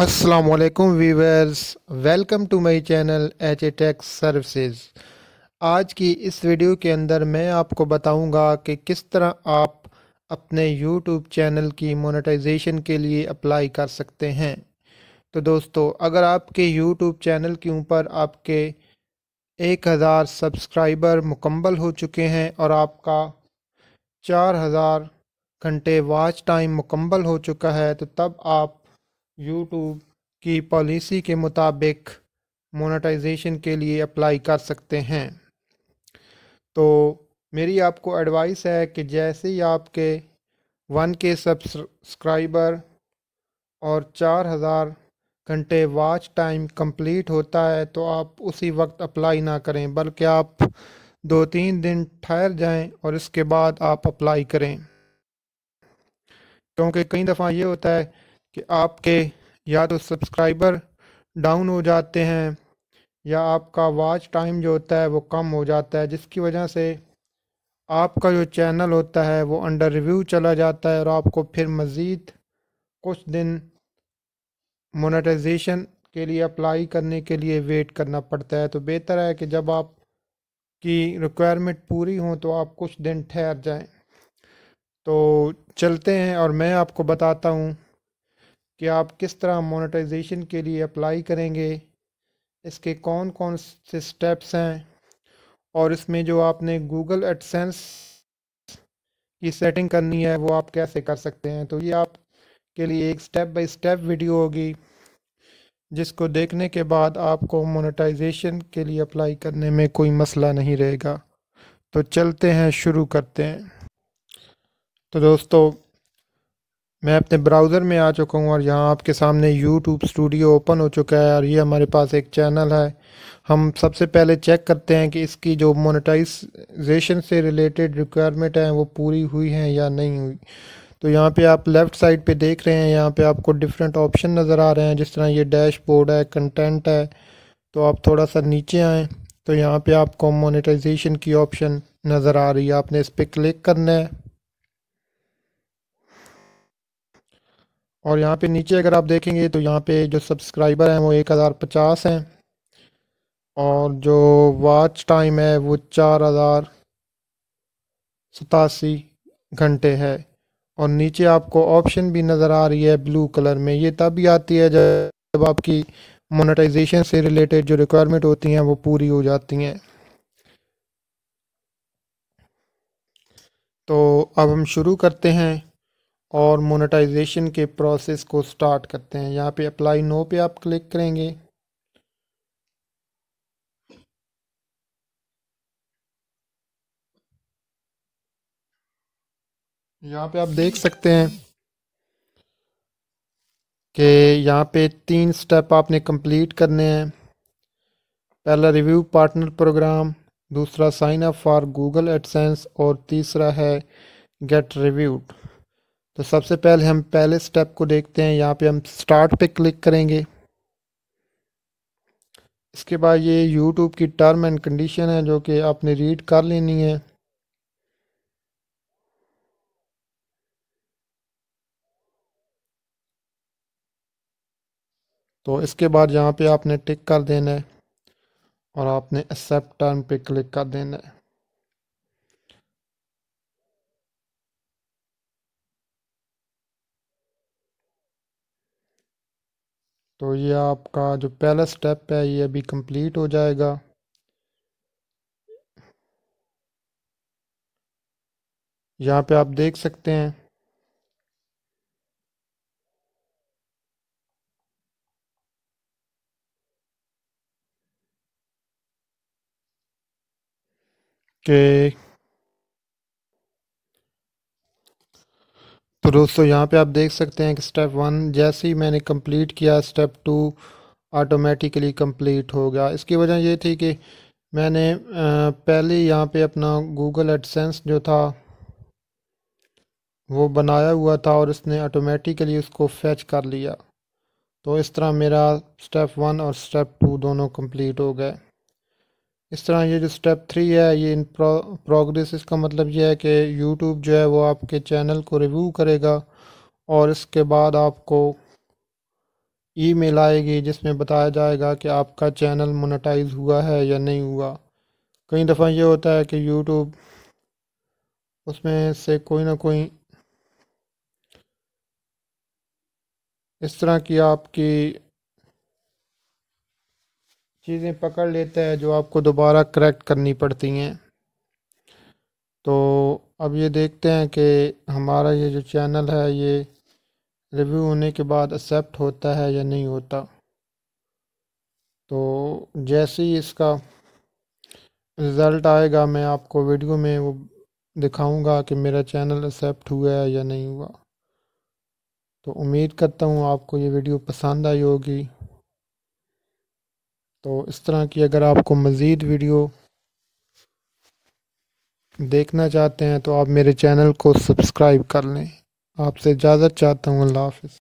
अस्सलामुअलैकुम viewers, welcome to my channel H A tech services. आज की इस वीडियो के अंदर मैं आपको बताऊंगा कि किस तरह आप अपने YouTube चैनल की मोनेटाइजेशन के लिए अप्लाई कर सकते हैं। तो दोस्तों, अगर आपके YouTube चैनल के ऊपर आपके 1000 सब्सक्राइबर मुकम्मल हो चुके हैं और आपका 4000 घंटे वॉच टाइम मुकम्मल हो चुका है, तो तब आप YouTube की पॉलिसी के मुताबिक मोनेटाइजेशन के लिए अप्लाई कर सकते हैं। तो मेरी आपको एडवाइस है कि जैसे ही आपके 1K सब्सक्राइबर और 4000 घंटे वॉच टाइम कंप्लीट होता है तो आप उसी वक्त अप्लाई ना करें, बल्कि आप 2-3 दिन ठहर जाएं और इसके बाद आप अप्लाई करें। क्योंकि कई दफ़ा ये होता है कि आपके या तो सब्सक्राइबर डाउन हो जाते हैं या आपका वॉच टाइम जो होता है वो कम हो जाता है, जिसकी वजह से आपका जो चैनल होता है वो अंडर रिव्यू चला जाता है और आपको फिर मज़ीद कुछ दिन मोनेटाइजेशन के लिए अप्लाई करने के लिए वेट करना पड़ता है। तो बेहतर है कि जब आप की रिक्वायरमेंट पूरी हो तो आप कुछ दिन ठहर जाएं। तो चलते हैं और मैं आपको बताता हूँ कि आप किस तरह मोनेटाइजेशन के लिए अप्लाई करेंगे, इसके कौन कौन से स्टेप्स हैं, और इसमें जो आपने गूगल एडसेंस की सेटिंग करनी है वो आप कैसे कर सकते हैं। तो ये आपके लिए एक स्टेप बाय स्टेप वीडियो होगी, जिसको देखने के बाद आपको मोनेटाइजेशन के लिए अप्लाई करने में कोई मसला नहीं रहेगा। तो चलते हैं, शुरू करते हैं। तो दोस्तों, मैं अपने ब्राउज़र में आ चुका हूँ और यहाँ आपके सामने YouTube स्टूडियो ओपन हो चुका है और ये हमारे पास एक चैनल है। हम सबसे पहले चेक करते हैं कि इसकी जो मोनेटाइजेशन से रिलेटेड रिक्वायरमेंट है वो पूरी हुई हैं या नहीं हुई। तो यहाँ पे आप लेफ़्ट साइड पे देख रहे हैं, यहाँ पे आपको डिफरेंट ऑप्शन नज़र आ रहे हैं, जिस तरह ये डैशबोर्ड है, कंटेंट है। तो आप थोड़ा सा नीचे आएँ तो यहाँ पर आपको मोनेटाइजेशन की ऑप्शन नज़र आ रही है, आपने इस पर क्लिक करना है। और यहाँ पे नीचे अगर आप देखेंगे तो यहाँ पे जो सब्सक्राइबर हैं वो 1050 हैं और जो वॉच टाइम है वो 4087 घंटे है। और नीचे आपको ऑप्शन भी नज़र आ रही है ब्लू कलर में, ये तब भी आती है जब आपकी मोनेटाइजेशन से रिलेटेड जो रिक्वायरमेंट होती हैं वो पूरी हो जाती हैं। तो अब हम शुरू करते हैं और मोनेटाइजेशन के प्रोसेस को स्टार्ट करते हैं। यहाँ पे अप्लाई नो पे आप क्लिक करेंगे। यहाँ पे आप देख सकते हैं कि यहाँ पे 3 स्टेप आपने कंप्लीट करने हैं। पहला रिव्यू पार्टनर प्रोग्राम, दूसरा sign up for Google AdSense और तीसरा है गेट रिव्यूड। तो सबसे पहले हम पहले स्टेप को देखते हैं। यहाँ पे हम स्टार्ट पे क्लिक करेंगे। इसके बाद ये YouTube की टर्म एंड कंडीशन है जो कि आपने रीड कर लेनी है। तो इसके बाद यहाँ पे आपने टिक कर देना है और आपने एक्सेप्ट टर्म पे क्लिक कर देना है। तो ये आपका जो पहला स्टेप है ये अभी कंप्लीट हो जाएगा। यहाँ पे आप देख सकते हैं। तो दोस्तों, यहाँ पे आप देख सकते हैं कि स्टेप 1 जैसे ही मैंने कंप्लीट किया, स्टेप 2 ऑटोमेटिकली कंप्लीट हो गया। इसकी वजह ये थी कि मैंने पहले यहाँ पे अपना गूगल एडसेंस जो था वो बनाया हुआ था और इसने ऑटोमेटिकली उसको फेच कर लिया। तो इस तरह मेरा स्टेप 1 और स्टेप 2 दोनों कंप्लीट हो गए। इस तरह ये जो स्टेप 3 है ये इन प्रोग्रेस, इसका मतलब ये है कि YouTube जो है वो आपके चैनल को रिव्यू करेगा और इसके बाद आपको ईमेल आएगी जिसमें बताया जाएगा कि आपका चैनल मोनेटाइज हुआ है या नहीं हुआ। कई दफ़ा ये होता है कि यूट्यूब उसमें से कोई ना कोई इस तरह की आपकी चीज़ें पकड़ लेता है जो आपको दोबारा करेक्ट करनी पड़ती हैं। तो अब ये देखते हैं कि हमारा ये जो चैनल है ये रिव्यू होने के बाद एक्सेप्ट होता है या नहीं होता। तो जैसे ही इसका रिज़ल्ट आएगा मैं आपको वीडियो में वो दिखाऊंगा कि मेरा चैनल एक्सेप्ट हुआ है या नहीं हुआ। तो उम्मीद करता हूँ आपको ये वीडियो पसंद आई होगी। तो इस तरह की अगर आपको मज़ीद वीडियो देखना चाहते हैं तो आप मेरे चैनल को सब्सक्राइब कर लें। आपसे इजाज़त चाहता हूँ, अल्लाह हाफ़िज़।